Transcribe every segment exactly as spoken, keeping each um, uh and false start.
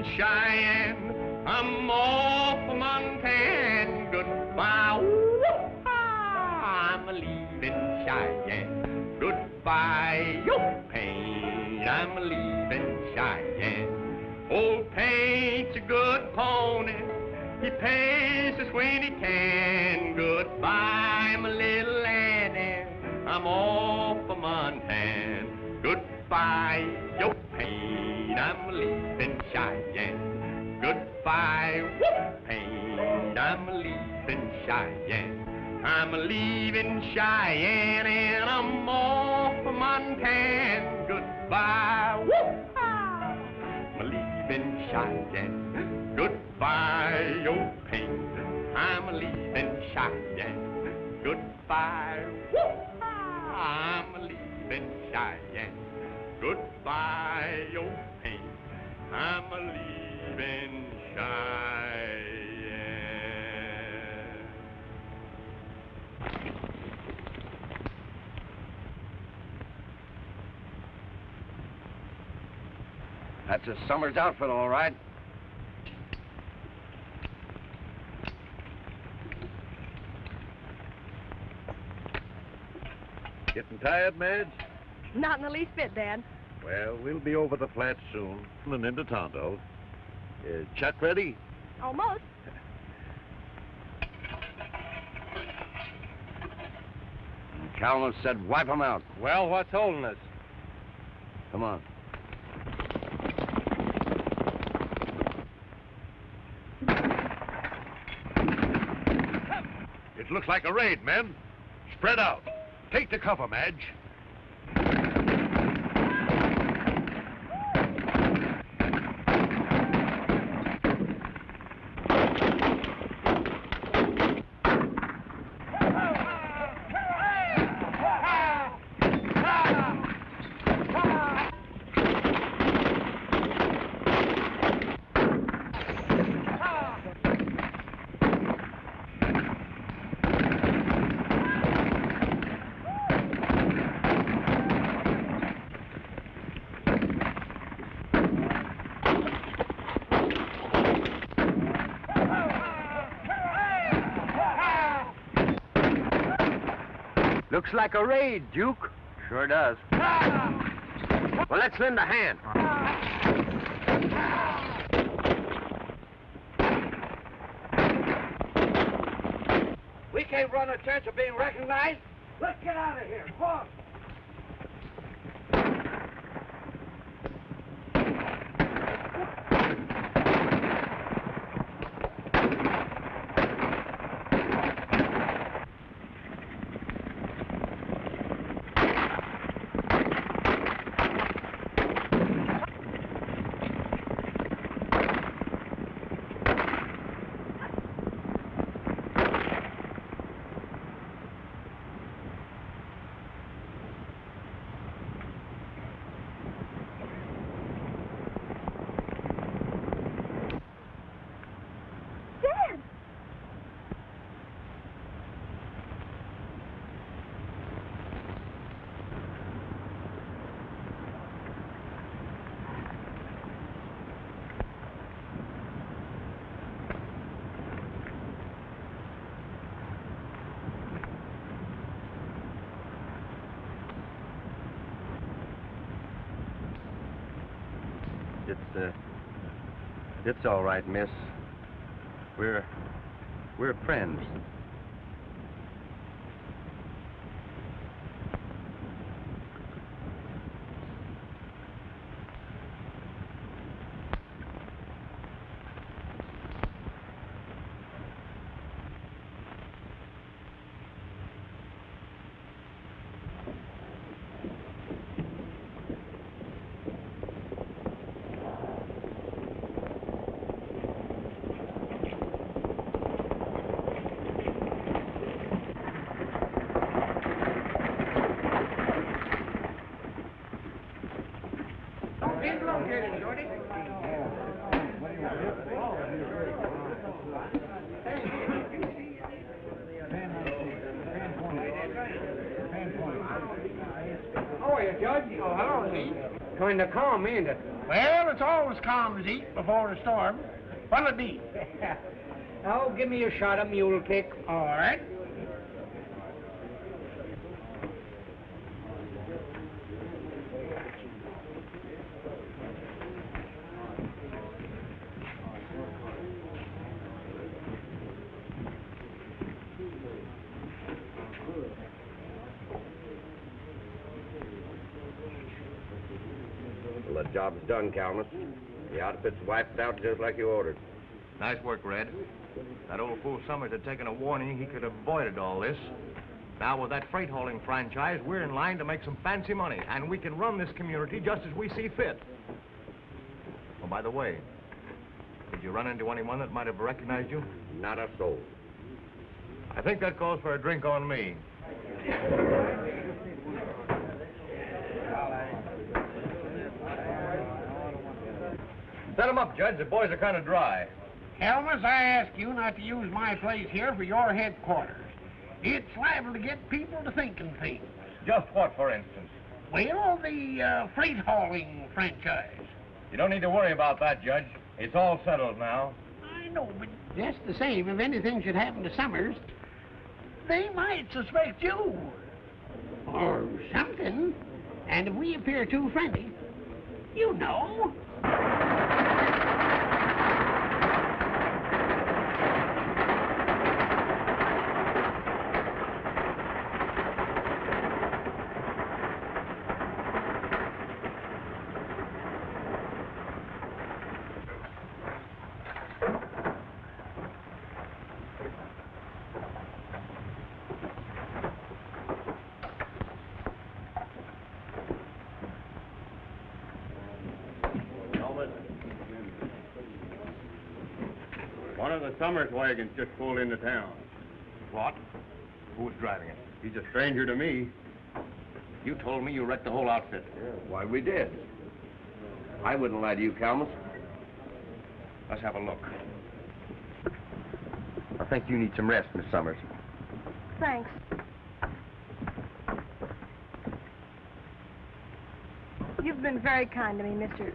in Cheyenne. I'm off for Montana. Goodbye. Woo-ha! I'm leaving Cheyenne. Goodbye, your pain. I'm leaving Cheyenne. Old Paint's a good pony. He pays us when he can. Goodbye, my little Annie. I'm off for Montana. Goodbye, your pain. I'm leaving Cheyenne. Goodbye, whoop, pain. I'm leaving Cheyenne. I'm leaving Cheyenne and I'm off for Montana. Goodbye, whoop, I'm leaving Cheyenne. Goodbye, your pain. I'm leaving Cheyenne. Goodbye, whoop, I'm leaving Cheyenne. Goodbye, your pain. I'm leaving Cheyenne. That's a Summers outfit, all right. Getting tired, Madge? Not in the least bit, Dad. Well, we'll be over the flats soon and into Tonto. Is Chuck ready? Almost. Kalmus said wipe them out. Well, what's holding us? Come on. It looks like a raid, men. Spread out. Take the cover, Madge. Looks like a raid, Duke. Sure does. Well, let's lend a hand. We can't run a chance of being recognized. Let's get out of here. Come. It's all right, miss. We're... we're friends. Judge? Oh, hello, Pete. Trying to calm me into Well, it's always calm to eat before the storm. What'll it be? Oh, give me a shot of mule kick. All right. Well, the job's done, Kalmus. The outfit's wiped out just like you ordered. Nice work, Red. That old fool Summers had taken a warning. He could have avoided all this. Now, with that freight hauling franchise, we're in line to make some fancy money, and we can run this community just as we see fit. Oh, by the way, did you run into anyone that might have recognized you? Not a soul. I think that calls for a drink on me. Set them up, Judge. The boys are kind of dry. Kalmus, I ask you not to use my place here for your headquarters. It's liable to get people to thinking things. Just what, for instance? Well, the uh, freight hauling franchise. You don't need to worry about that, Judge. It's all settled now. I know, but just the same, if anything should happen to Summers, they might suspect you. Or something. And if we appear too friendly, you know. One of the Summers wagons just pulled into town. What? Who's driving it? He's a stranger to me. You told me you wrecked the whole outfit. Yeah, why, we did. I wouldn't lie to you, Kalmus. Let's have a look. I think you need some rest, Miss Summers. Thanks. You've been very kind to me, mister.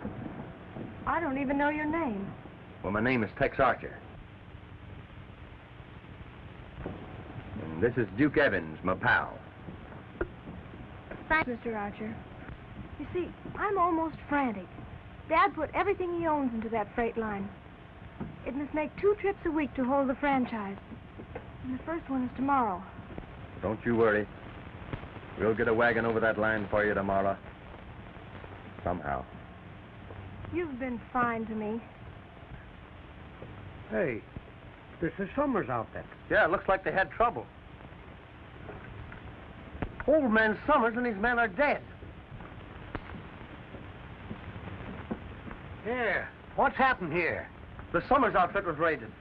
I don't even know your name. Well, my name is Tex Archer. This is Duke Evans, my pal. Thanks, Mister Archer. You see, I'm almost frantic. Dad put everything he owns into that freight line. It must make two trips a week to hold the franchise. And the first one is tomorrow. Don't you worry. We'll get a wagon over that line for you tomorrow. Somehow. You've been fine to me. Hey, this is Summers' outfit. Yeah, it looks like they had trouble. Old man Summers and his men are dead. Yeah, what's happened here? The Summers outfit was raided.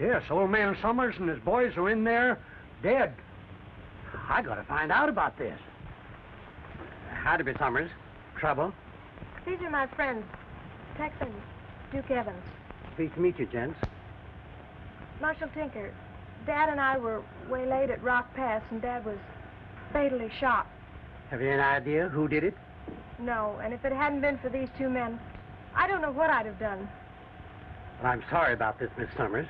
Yes, old man Summers and his boys are in there, dead. I gotta find out about this. How'd it be, Summers? Trouble? These are my friends, Texans, Duke Evans. Pleased to meet you, gents. Marshal Tinker, Dad and I were waylaid at Rock Pass, and Dad was fatally shot. Have you an idea who did it? No, and if it hadn't been for these two men, I don't know what I'd have done. Well, I'm sorry about this, Miss Summers.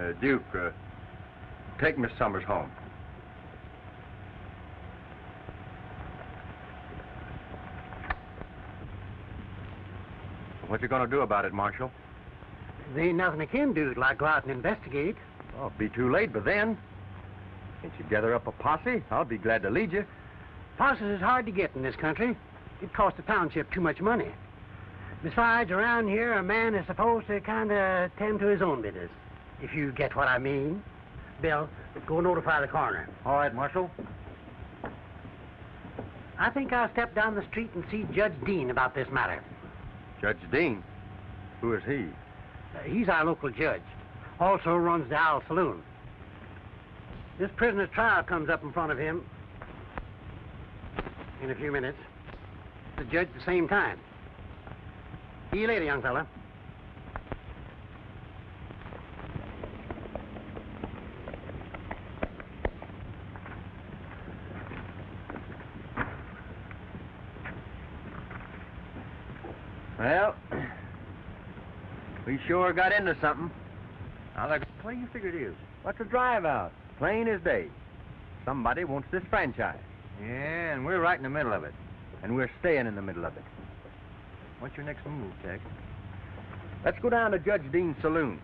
Uh, Duke, uh, take Miss Summers home. What you gonna do about it, Marshal? There ain't nothing I can do till I go out and investigate. Oh, it'll be too late by then. Can't you gather up a posse? I'll be glad to lead you. Posses is hard to get in this country. It costs the township too much money. Besides, around here, a man is supposed to kind of tend to his own business. If you get what I mean. Bill, go notify the coroner. All right, Marshal. I think I'll step down the street and see Judge Dean about this matter. Judge Dean? Who is he? Uh, he's our local judge. Also runs the Owl Saloon. This prisoner's trial comes up in front of him in a few minutes. The judge at the same time. See you later, young fella. We sure got into something. Now, look, what do you figure it is? What's a drive out? Plain as day. Somebody wants this franchise. Yeah, and we're right in the middle of it. And we're staying in the middle of it. What's your next move, Tex? Let's go down to Judge Dean's saloon.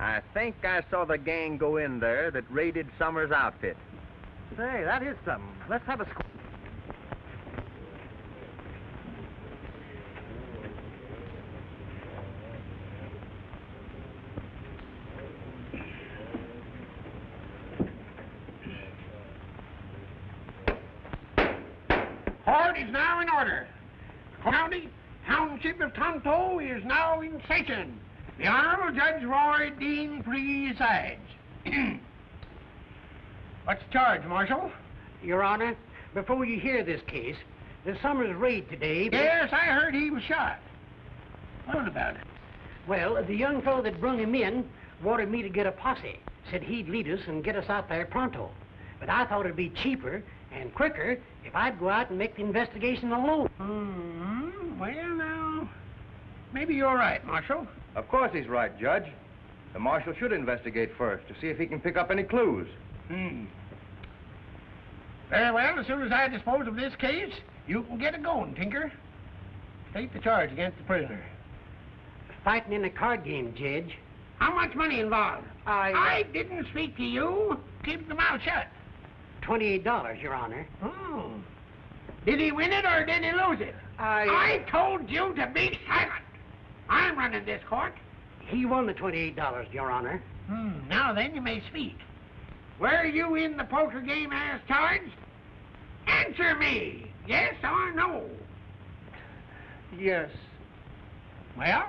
I think I saw the gang go in there that raided Summers' outfit. Say, that is something. Let's have a squad. Court is now in order. County Township of Tonto is now in session. The Honorable Judge Roy Dean presides. What's the charge, Marshal? Your Honor, before you hear this case, the Summers raid today... Yes, I heard he was shot. What about it? Well, the young fellow that brung him in wanted me to get a posse. Said he'd lead us and get us out there pronto. But I thought it'd be cheaper and quicker if I'd go out and make the investigation alone. Mm-hmm. Well, now, maybe you're right, Marshal. Of course he's right, Judge. The Marshal should investigate first to see if he can pick up any clues. Hmm. Very well, as soon as I dispose of this case, you can get it going, Tinker. State the charge against the prisoner. Fighting in a card game, Judge. How much money involved? I... I didn't speak to you. Keep the mouth shut. twenty-eight dollars, Your Honor. Oh. Did he win it or did he lose it? I... I told you to be silent. I'm running this court. He won the twenty-eight dollars, Your Honor. Hmm. Now then, you may speak. Were you in the poker game as charged? Answer me, yes or no? Yes. Well,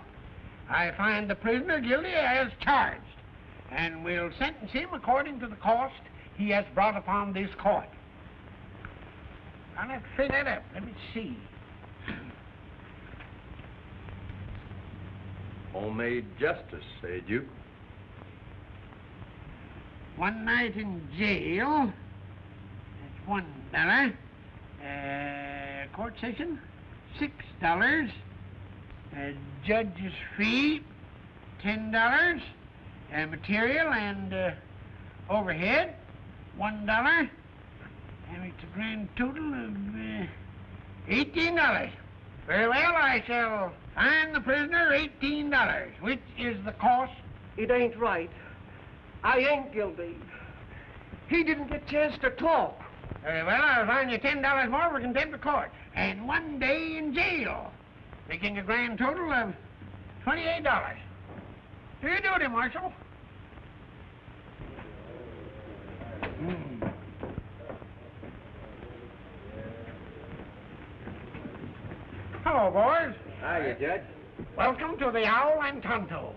I find the prisoner guilty as charged, and will sentence him according to the cost he has brought upon this court. I'll have to figure that up. Let me see. Homemade justice, eh, Duke? One night in jail, that's one dollar. Uh, court session, six dollars. Uh, judge's fee, ten dollars. Uh, material and uh, overhead, one dollar. And it's a grand total of uh, eighteen dollars. Very well, I shall fine the prisoner eighteen dollars, which is the cost. It ain't right. I ain't guilty. He didn't get a chance to talk. Very well, I'll fine you ten dollars more for contempt of court. And one day in jail, making a grand total of twenty-eight dollars. Do your duty, Marshal. Hmm. Hello, boys. Hiya, Judge. Welcome to the Owl and Tonto.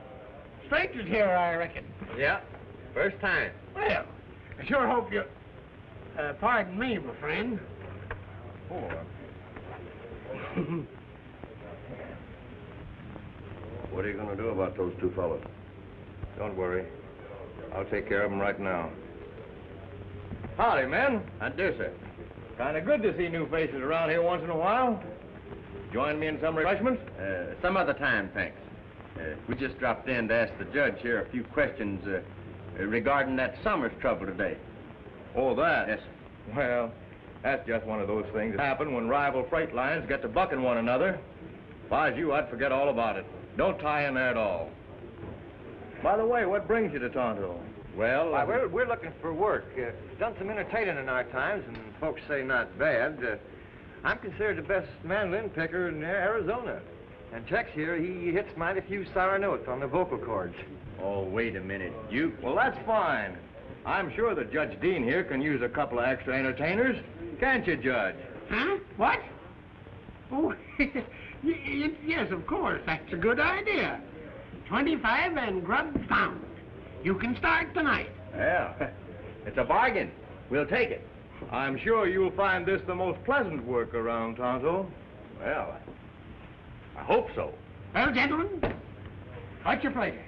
Strangers here, I reckon. Yeah. First time. Well, I sure hope you... Uh, pardon me, my friend. Oh. What are you going to do about those two fellas? Don't worry. I'll take care of them right now. Howdy, men. I do, sir. Kind of good to see new faces around here once in a while. Join me in some refreshments? Uh, some other time, thanks. Uh, we just dropped in to ask the judge here a few questions... Uh, regarding that Summers trouble today. Oh, that? Yes, sir. Well, that's just one of those things that happen when rival freight lines get to bucking one another. If I was you, I'd forget all about it. Don't tie in there at all. By the way, what brings you to Tonto? Well, Why, we're, we're looking for work. Uh, done some entertaining in our times, and folks say not bad. Uh, I'm considered the best mandolin picker in Arizona. And Tex here, he hits mighty few sour notes on the vocal cords. Oh, wait a minute, you... Well, that's fine. I'm sure that Judge Dean here can use a couple of extra entertainers. Can't you, Judge? Huh? What? Oh, yes, of course. That's a good idea. Twenty-five and grub pound. You can start tonight. Yeah. It's a bargain. We'll take it. I'm sure you'll find this the most pleasant work around Tonto. Well... I hope so. Well, gentlemen, what's your pleasure?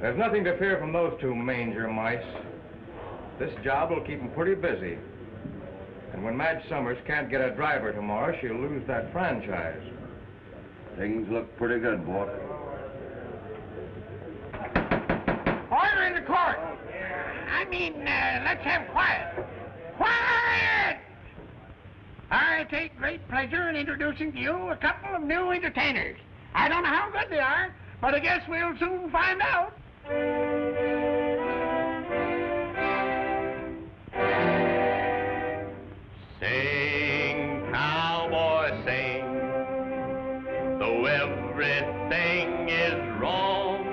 There's nothing to fear from those two manger mice. This job will keep them pretty busy. And when Madge Summers can't get a driver tomorrow, she'll lose that franchise. Things look pretty good, boy. Order in the court! I mean, uh, let's have quiet. Quiet! I take great pleasure in introducing to you a couple of new entertainers. I don't know how good they are, but I guess we'll soon find out. Sing, cowboy, sing, though everything is wrong.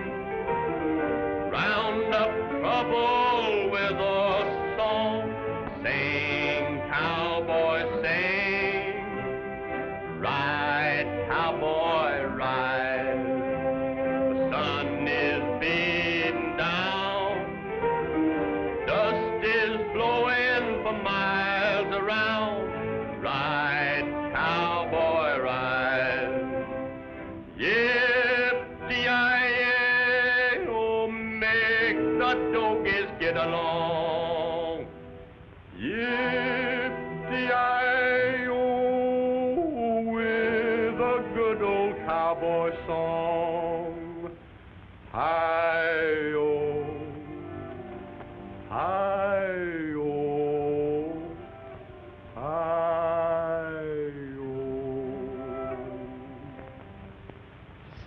Round up trouble with a song. Sing, cowboy, sing, ride, cowboy, ride. The sun is beating down, dust is blowing for miles. Around, ride, cowboy, ride. Yip-de-yi-yay, oh, make the dogies get along. Yip-de-yi-yay, oh, with a good old cowboy song. Hi-yo, hi-yo.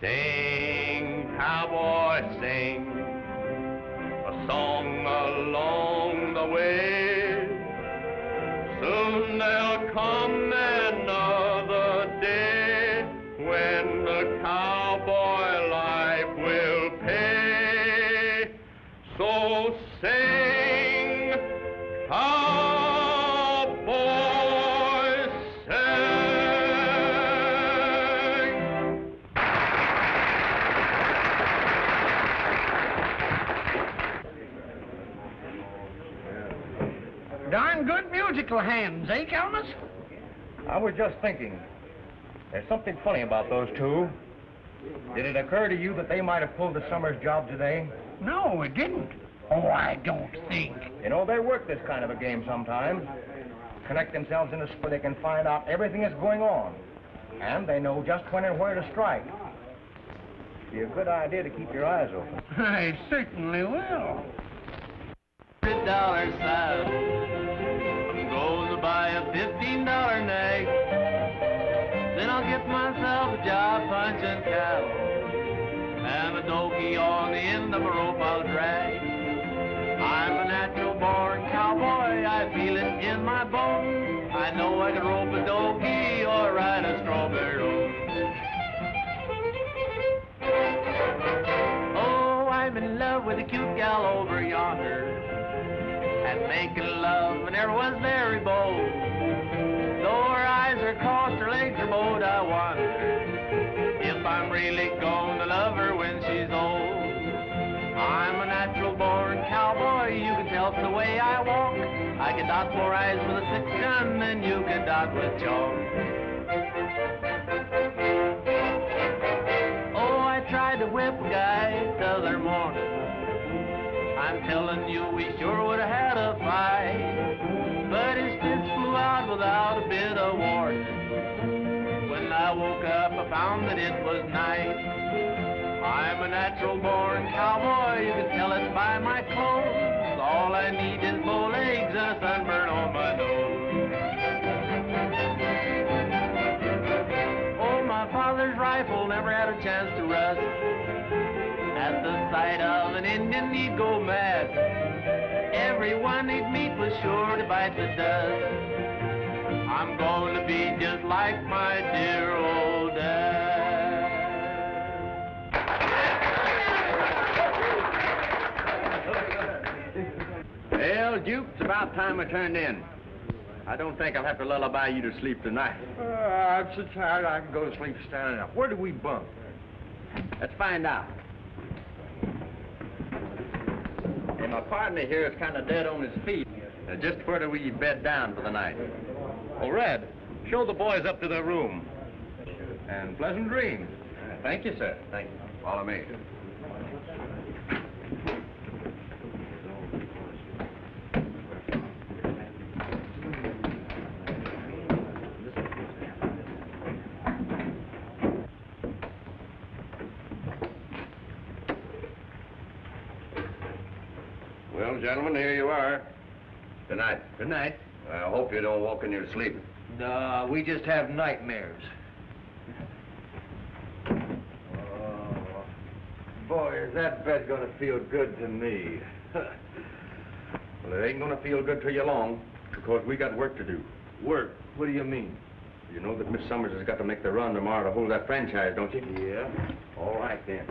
Sing, cowboy, sing, a song along the way. Soon there'll come another day when the cowboy life will pay. So sing, cowboy. Darn good musical hands, eh, Kalmus? I was just thinking. There's something funny about those two. Did it occur to you that they might have pulled the Summers job today? No, it didn't. Oh, I don't think. You know, they work this kind of a game sometimes. Connect themselves in a spot where they can find out everything that's going on. And they know just when and where to strike. It'd be a good idea to keep your eyes open. I certainly will. Hundred dollar sign goes to buy a fifteen dollar nag. Then I'll get myself a job punching cattle, and a donkey on the end of a rope I'll drag. I'm a natural born cowboy. I feel it in my bones. I know I can rope a donkey or ride a strawberry road. Oh, I'm in love with a cute gal over yonder. And making love, and everyone's very bold. Though her eyes are crossed, her legs are bowed, I wonder if I'm really gonna love her when she's old. I'm a natural born cowboy, you can tell from the way I walk. I can dot more eyes with a six gun than you can dot with chalk. Oh, I tried to whip a guy the other morning. I'm telling you, we sure would have had a fight, but his fist flew out without a bit of warning. When I woke up, I found that it was night. I'm a natural-born cowboy, you can tell it by my clothes. All I need is bow legs and a sunburn on my nose. Oh, my father's rifle never had a chance to rust. At the sight of an Indian, he'd go mad. Everyone he'd meet was sure to bite the dust. I'm going to be just like my dear old dad. Well, Duke, it's about time I turned in. I don't think I'll have to lullaby you to sleep tonight. Uh, I'm so tired I can go to sleep standing up. Where do we bunk? Let's find out. My partner here is kind of dead on his feet. Now, just where do we bed down for the night? Oh, Red, show the boys up to their room. And pleasant dreams. Thank you, sir. Thank you. Follow me. Well, gentlemen, here you are. Good night. Good night. I hope you don't walk in your sleep. No, we just have nightmares. Oh, boy, is that bed going to feel good to me. Well, it ain't going to feel good to you long, because we got work to do. Work? What do you mean? You know that Miss Summers has got to make the run tomorrow to hold that franchise, don't you? Yeah. All right, then.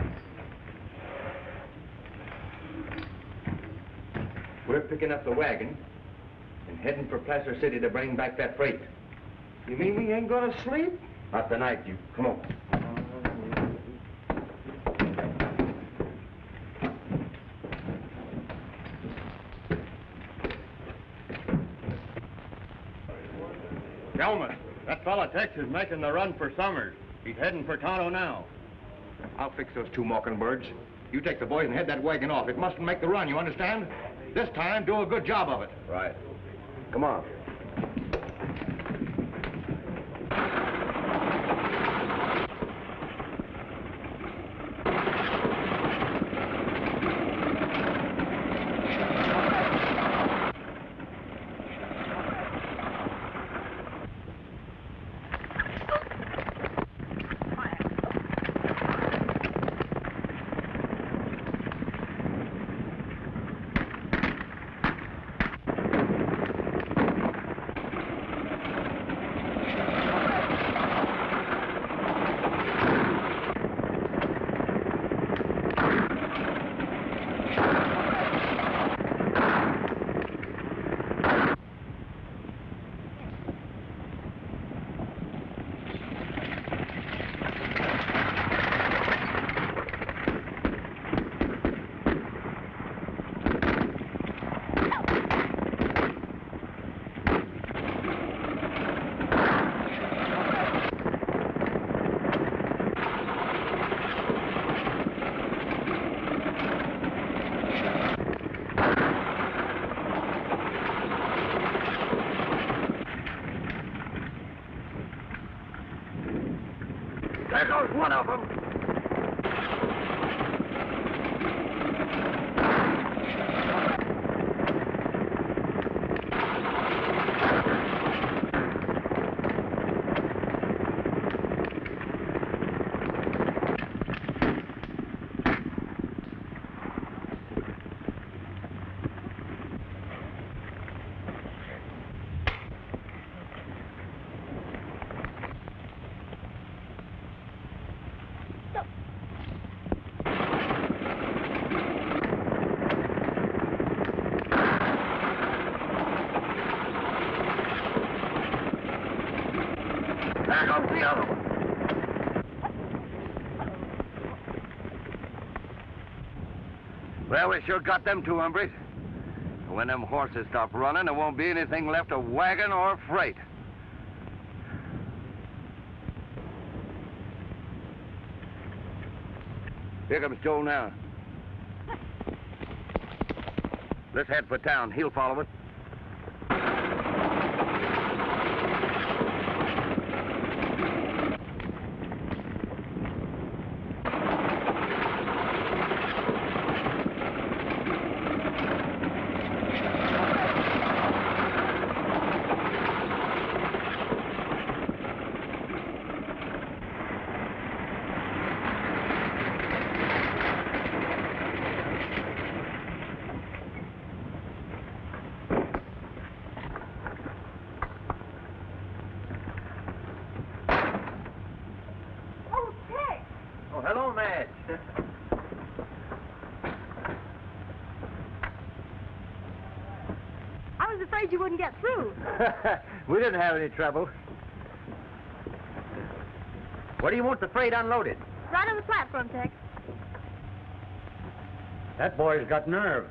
We're picking up the wagon and heading for Placer City to bring back that freight. You mean we ain't gonna sleep? Not tonight, you. Come on. Kalmus, that fella Tex is making the run for Summers. He's heading for Tonto now. I'll fix those two mockingbirds. You take the boys and head that wagon off. It mustn't make the run, you understand? This time, do a good job of it. Right. Come on. One of them. Well, we sure got them two hombres. When them horses stop running, there won't be anything left of wagon or freight. Here comes Joe now. Let's head for town. He'll follow us. We didn't have any trouble. Where do you want the freight unloaded? Right on the platform, Tex. That boy's got nerve.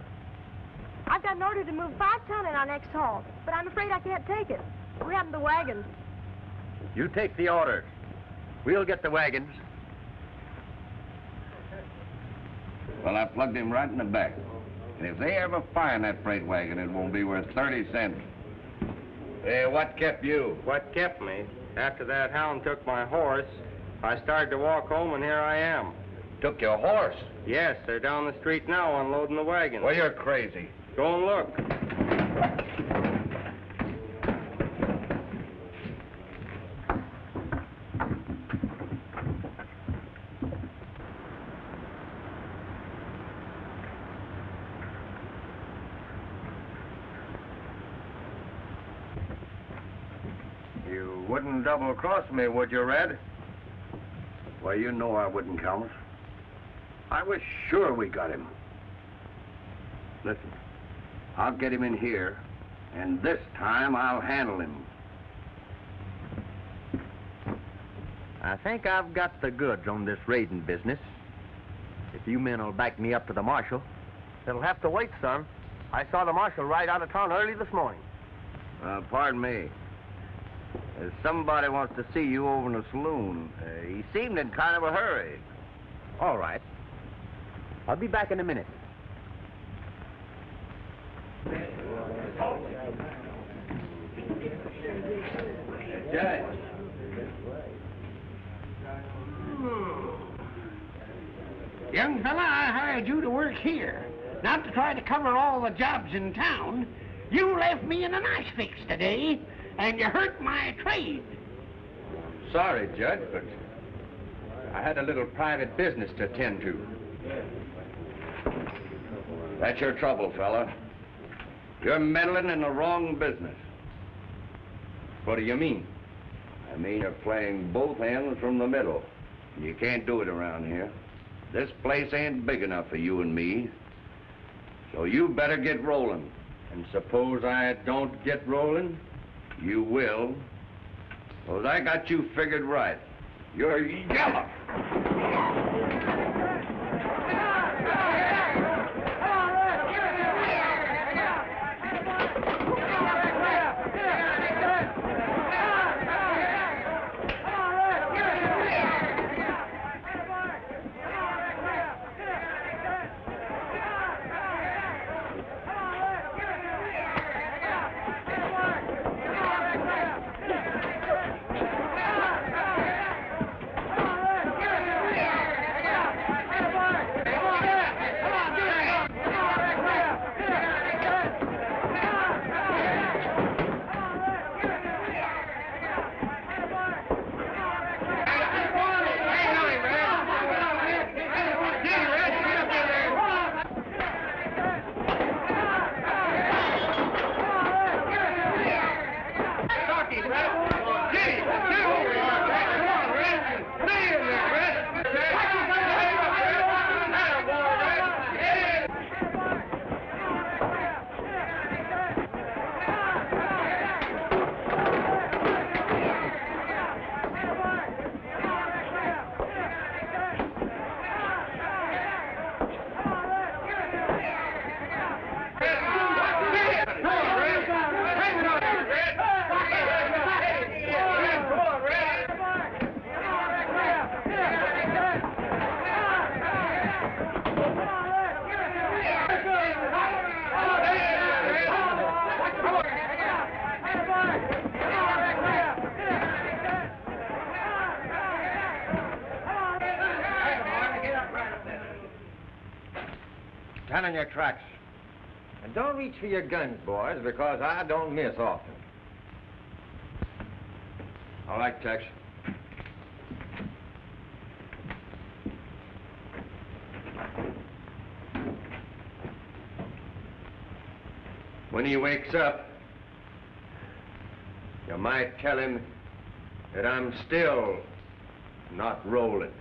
I've got an order to move five ton in our next haul, but I'm afraid I can't take it. We haven't the wagons. You take the order. We'll get the wagons. Well, I plugged him right in the back. And if they ever find that freight wagon, it won't be worth thirty cents. Hey, what kept you? What kept me? After that hound took my horse, I started to walk home, and here I am. Took your horse? Yes, they're down the street now unloading the wagon. Well, you're crazy. Don't look. You wouldn't double-cross me, would you, Red? Well, you know I wouldn't, Kalmus. I was sure we got him. Listen, I'll get him in here, and this time I'll handle him. I think I've got the goods on this raiding business. If you men will back me up to the marshal. It'll have to wait, son. I saw the marshal ride out of town early this morning. Uh, pardon me. Uh, somebody wants to see you over in the saloon. Uh, he seemed in kind of a hurry. All right. I'll be back in a minute. Judge. Hmm. Young fella, I hired you to work here, not to try to cover all the jobs in town. You left me in a nice fix today, and you hurt my trade. Sorry, Judge, but I had a little private business to attend to. That's your trouble, fella. You're meddling in the wrong business. What do you mean? I mean you're playing both ends from the middle. You can't do it around here. This place ain't big enough for you and me. So you better get rolling. And suppose I don't get rolling? You will. Suppose I got you figured right. You're yellow. On your tracks. And don't reach for your guns, boys, because I don't miss often. All right, Tex. When he wakes up, you might tell him that I'm still not rolling.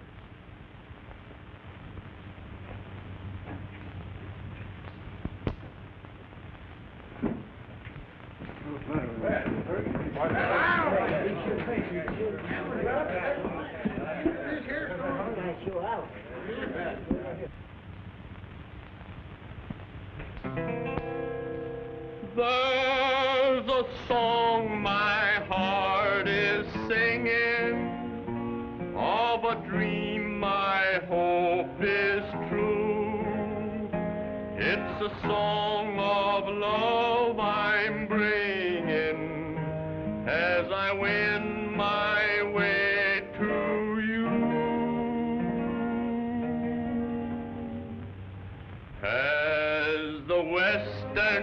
Western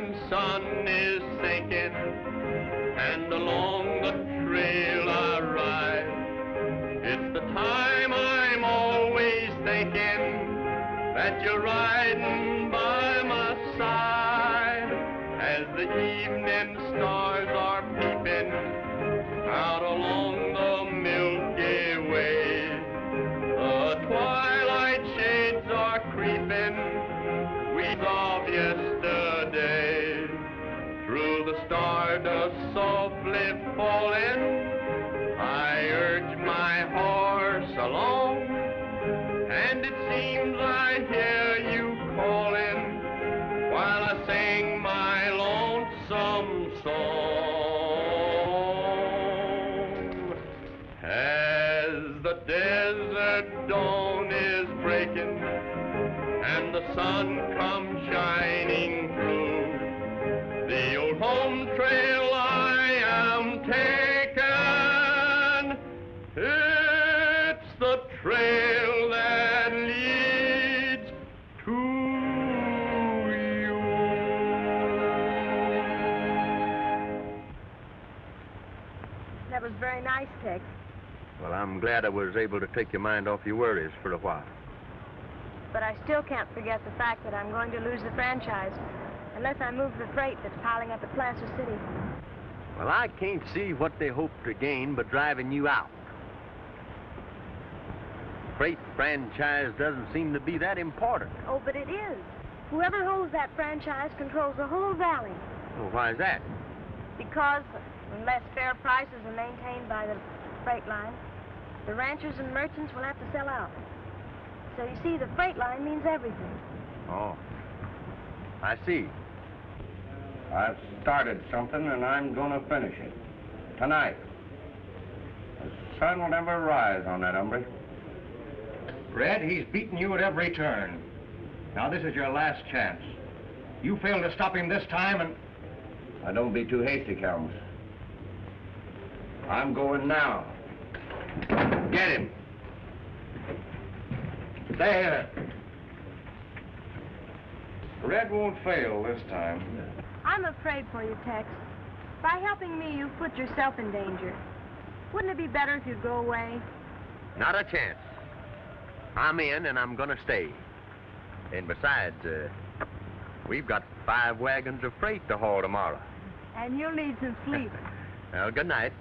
that you're riding by my side as the evening stars are peeping out along the Milky Way. The twilight shades are creeping, we saw yesterday, through the stardust softly falling. I urge my horse along, and it seems I hear you calling while I sing my lonesome song. As the desert dawn is breaking and the sun comes shining through, the old home trail I am taking. Trail that leads to you. That was very nice, Tex. Well, I'm glad I was able to take your mind off your worries for a while. But I still can't forget the fact that I'm going to lose the franchise unless I move the freight that's piling up at Placer City. Well, I can't see what they hope to gain by driving you out. Freight franchise doesn't seem to be that important. Oh, but it is. Whoever holds that franchise controls the whole valley. Well, why is that? Because unless fair prices are maintained by the freight line, the ranchers and merchants will have to sell out. So you see, the freight line means everything. Oh, I see. I've started something and I'm gonna finish it. Tonight. The sun will never rise on that hombre. Red, he's beaten you at every turn. Now, this is your last chance. You fail to stop him this time and... Now, don't be too hasty, Kalmus. I'm going now. Get him. There. Red won't fail this time. I'm afraid for you, Tex. By helping me, you put yourself in danger. Wouldn't it be better if you'd go away? Not a chance. I'm in, and I'm gonna stay. And besides, uh, we've got five wagons of freight to haul tomorrow. And you'll need some sleep. Well, good night.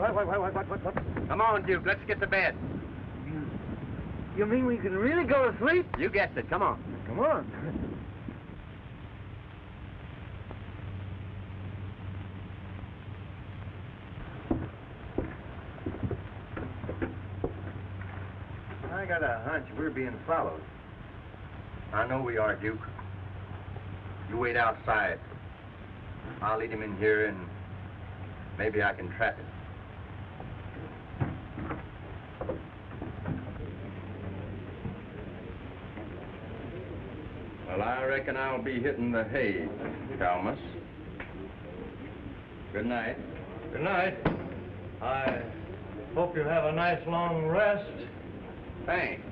What, what, what, what, what, what? Come on, Duke, let's get to bed. You mean we can really go to sleep? You guessed it, come on. Come on. I got a hunch we're being followed. I know we are, Duke. You wait outside. I'll lead him in here and maybe I can trap him. I reckon I'll be hitting the hay, Kalmus. Good night. Good night. I hope you have a nice long rest. Thanks.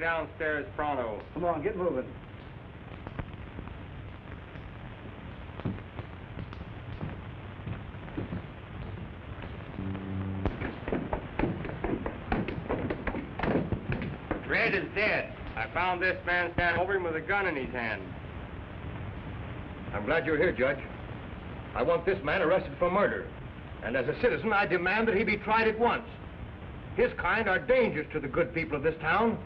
Downstairs, Pronto. Come on, get moving. Red is dead. I found this man standing over him with a gun in his hand. I'm glad you're here, Judge. I want this man arrested for murder. And as a citizen, I demand that he be tried at once. His kind are dangerous to the good people of this town.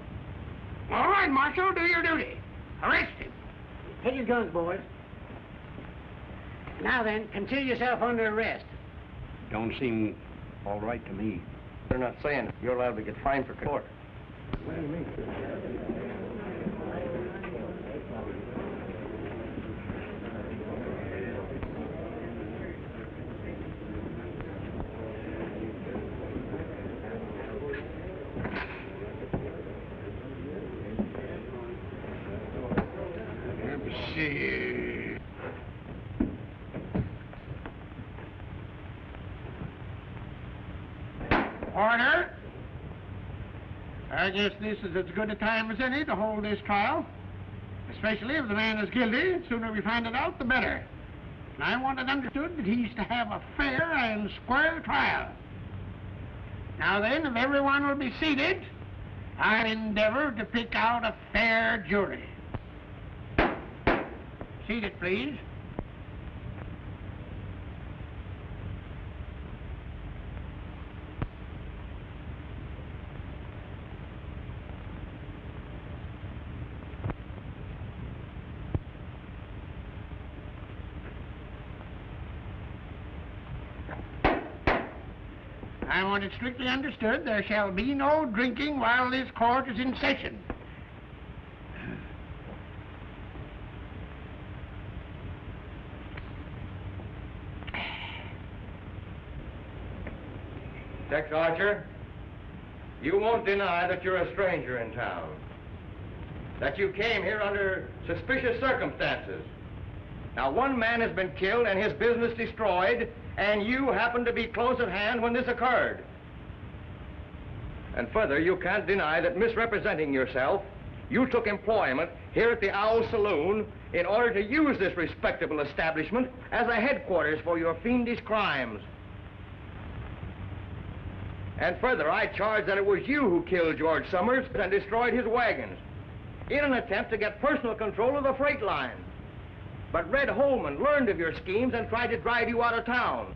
All right, Marshal, do your duty. Arrest him. Take your guns, boys. Now then, consider yourself under arrest. Don't seem all right to me. They're not saying it. You're allowed to get fined for court. What do you mean? Order. I guess this is as good a time as any to hold this trial. Especially if the man is guilty, the sooner we find it out, the better. And I want it understood that he's to have a fair and square trial. Now then, if everyone will be seated, I'll endeavor to pick out a fair jury. Seated, please. I want it strictly understood there shall be no drinking while this court is in session. Tex Archer, you won't deny that you're a stranger in town, that you came here under suspicious circumstances. Now, one man has been killed and his business destroyed, and you happened to be close at hand when this occurred. And further, you can't deny that misrepresenting yourself, you took employment here at the Owl Saloon in order to use this respectable establishment as a headquarters for your fiendish crimes. And further, I charge that it was you who killed George Summers and destroyed his wagons in an attempt to get personal control of the freight line. But Red Holman learned of your schemes and tried to drive you out of town.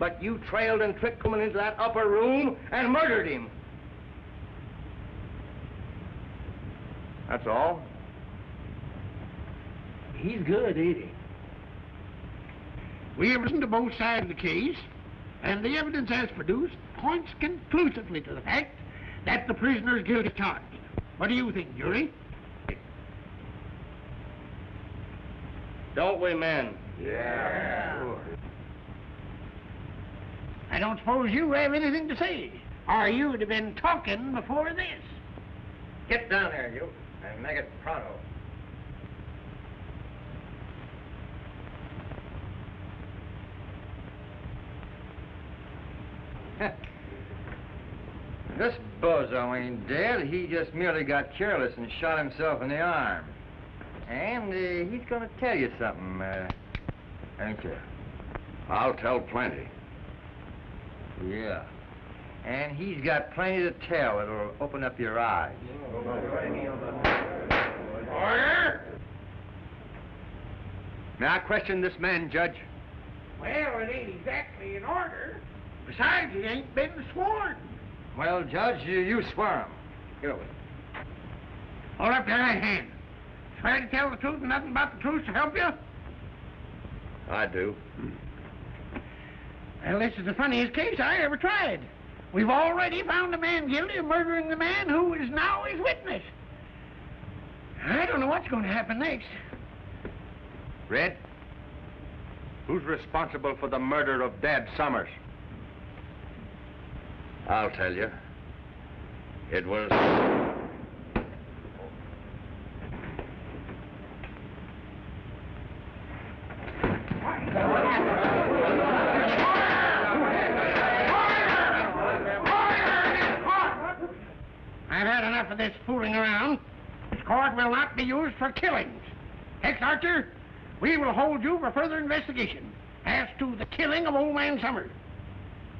But you trailed and tricked Holman into that upper room and murdered him. That's all. He's good, ain't he? We have listened to both sides of the case, and the evidence as produced points conclusively to the fact that the prisoner is guilty charged. What do you think, jury? Don't we, men? Yeah. Sure. I don't suppose you have anything to say, or you'd have been talking before this. Get down there, you, and make it pronto. This bozo ain't dead. He just merely got careless and shot himself in the arm. And uh, he's gonna tell you something, uh, ain't you? I'll tell plenty. Yeah. And he's got plenty to tell. It'll open up your eyes. Order! May I question this man, Judge? Well, it ain't exactly an order, Besides, he ain't been sworn. Well, Judge, you, you swore him. Get over it. Hold up your hand. Try to tell the truth and nothing but the truth to help you? I do. Well, this is the funniest case I ever tried. We've already found a man guilty of murdering the man who is now his witness. I don't know what's going to happen next. Red, who's responsible for the murder of Dad Summers? I'll tell you. It was... this fooling around. This court will not be used for killings. Tex Archer, we will hold you for further investigation as to the killing of old man Summers.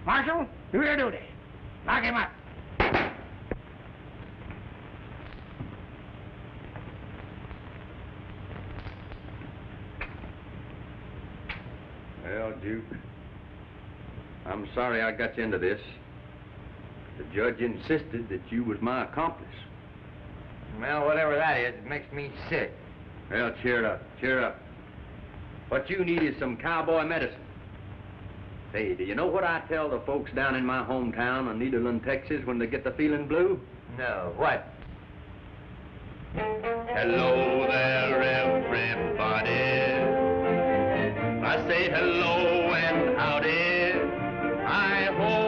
Marshal, do your duty. Lock him up. Well, Duke, I'm sorry I got you into this. The judge insisted that you was my accomplice. Well, whatever that is, it makes me sick. Well, cheer up, cheer up. What you need is some cowboy medicine. Hey, do you know what I tell the folks down in my hometown of Nederland, Texas, when they get the feeling blue? No, what? Hello there, everybody. I say hello and howdy. I hope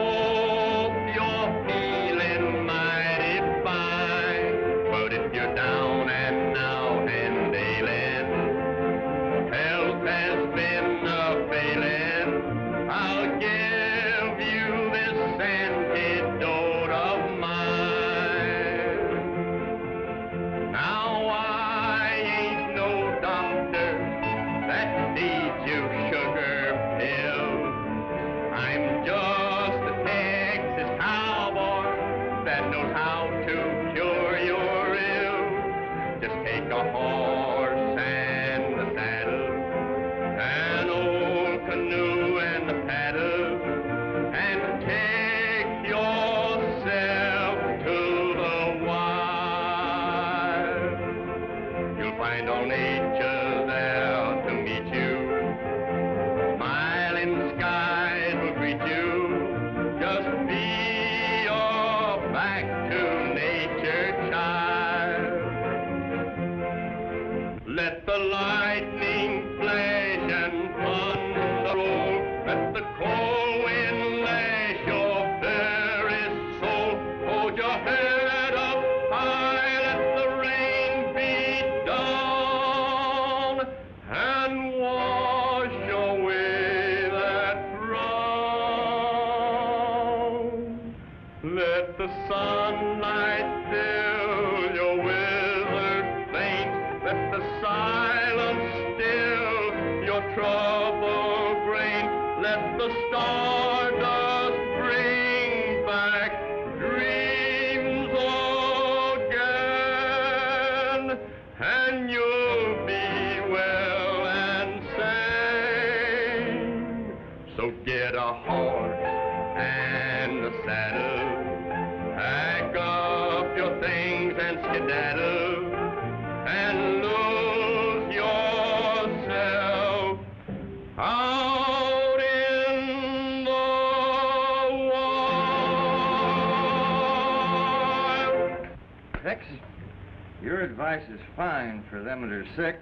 is fine for them that are sick,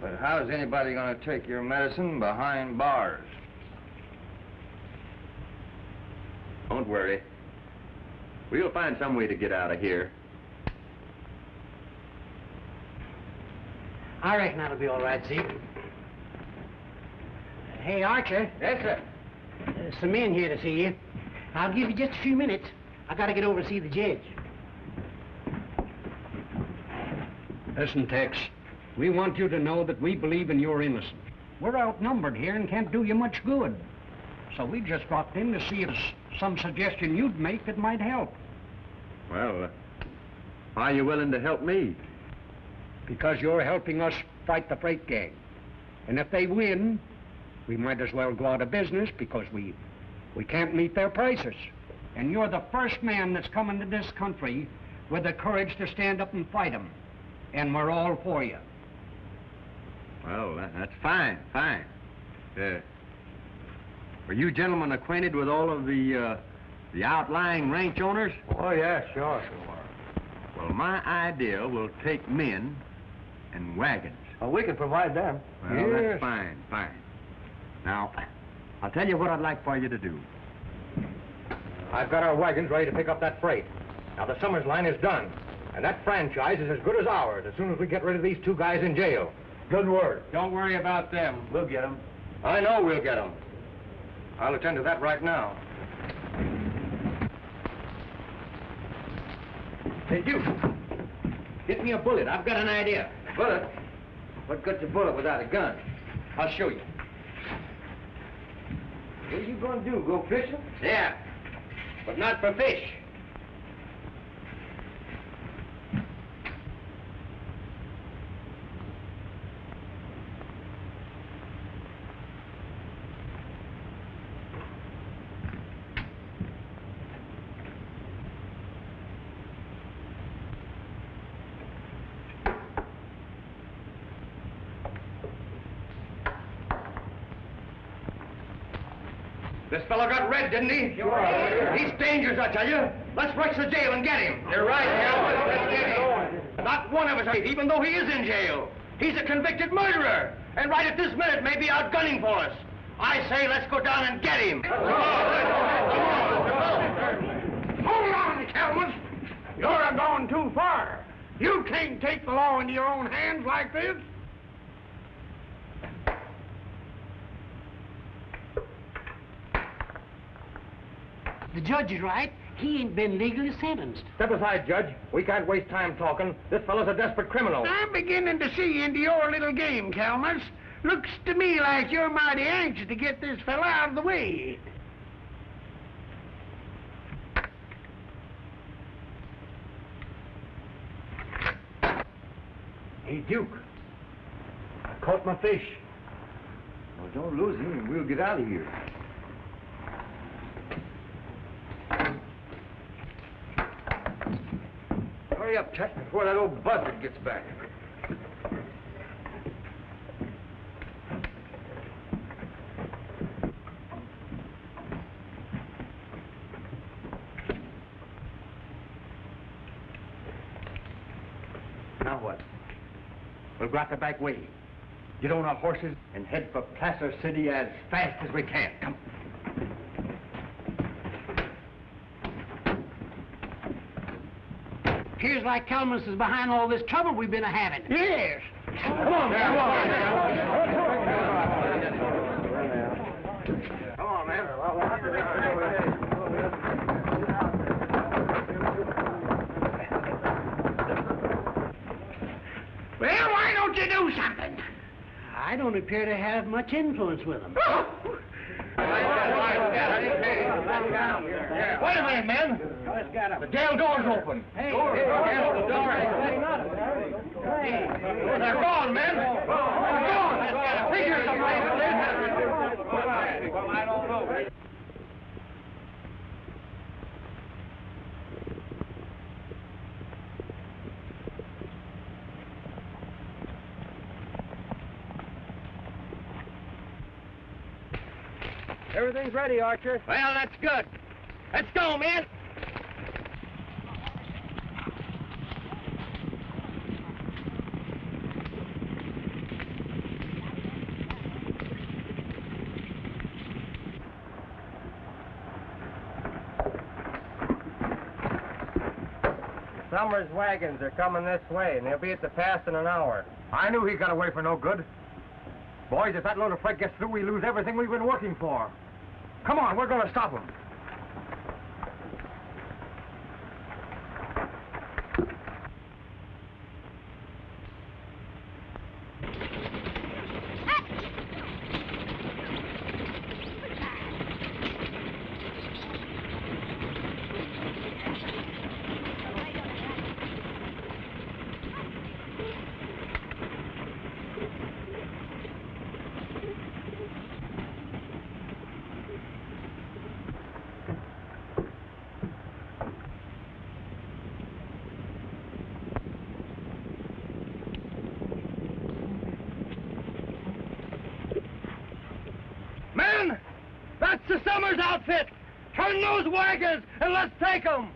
but how is anybody going to take your medicine behind bars? Don't worry. We'll find some way to get out of here. I reckon that'll be all right, Zeke. Hey, Archer. Yes, sir. There's some men here to see you. I'll give you just a few minutes. I got to get over to see the judge. Listen, Tex, we want you to know that we believe in your innocence. We're outnumbered here and can't do you much good. So we just dropped in to see if some suggestion you'd make that might help. Well, uh, why are you willing to help me? Because you're helping us fight the freight gang. And if they win, we might as well go out of business because we We can't meet their prices. And you're the first man that's come into this country with the courage to stand up and fight them. And we're all for you. Well, that's fine, fine. Uh, were you gentlemen acquainted with all of the, uh, the outlying ranch owners? Oh, yeah, sure. Well, my idea will take men and wagons. Well, we can provide them. Well, yes. That's fine, fine. Now, I'll tell you what I'd like for you to do. I've got our wagons ready to pick up that freight. Now, the Summers line is done, and that franchise is as good as ours as soon as we get rid of these two guys in jail. Good word. Don't worry about them. We'll get them. I know we'll get them. I'll attend to that right now. Hey, Duke, get me a bullet. I've got an idea. Bullet? What good's a bullet without a gun? I'll show you. What are you going to do, go fishing? Yeah, but not for fish. This fellow got red, didn't he? Sure. He's dangerous, I tell you. Let's rush to jail and get him. You're right, Calvin. Let's get him. Not one of us, even though he is in jail. He's a convicted murderer, and right at this minute may be out gunning for us. I say, let's go down and get him. Come on. Hold on, Calvin. You're going too far. You can't take the law into your own hands like this. The judge is right. He ain't been legally sentenced. Step aside, Judge. We can't waste time talking. This fellow's a desperate criminal. I'm beginning to see into your little game, Kalmus. Looks to me like you're mighty anxious to get this fella out of the way. Hey, Duke. I caught my fish. Well, don't lose him and we'll get out of here. Hurry up, Tex, before that old buzzard gets back. Now what? We'll go out the back way. Get on our horses and head for Placer City as fast as we can. Come. Appears like Kalmus is behind all this trouble we've been having. Yes. Come on, man. Come on, man. Come on, man. Well, why don't you do something? I don't appear to have much influence with them. Wait a minute, man. The jail door's open. Hey, door, hey, door, door, door, door. Hey, they're gone, men. They're gone. Let's get a figure someplace. Well, I don't know. Everything's ready, Archer. Well, that's good. Let's go, men. Summers' wagons are coming this way, and they'll be at the pass in an hour. I knew he got away for no good. Boys, if that load of freight gets through, we lose everything we've been working for. Come on, we're going to stop him. Summers' outfit! Turn those wagons and let's take them!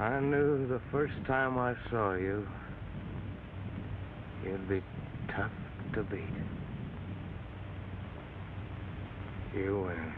I knew the first time I saw you, you'd be tough to beat. You win.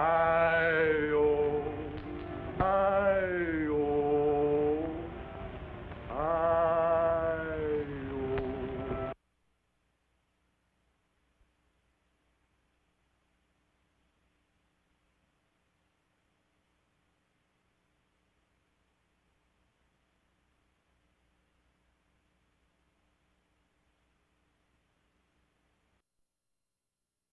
Hi-yo.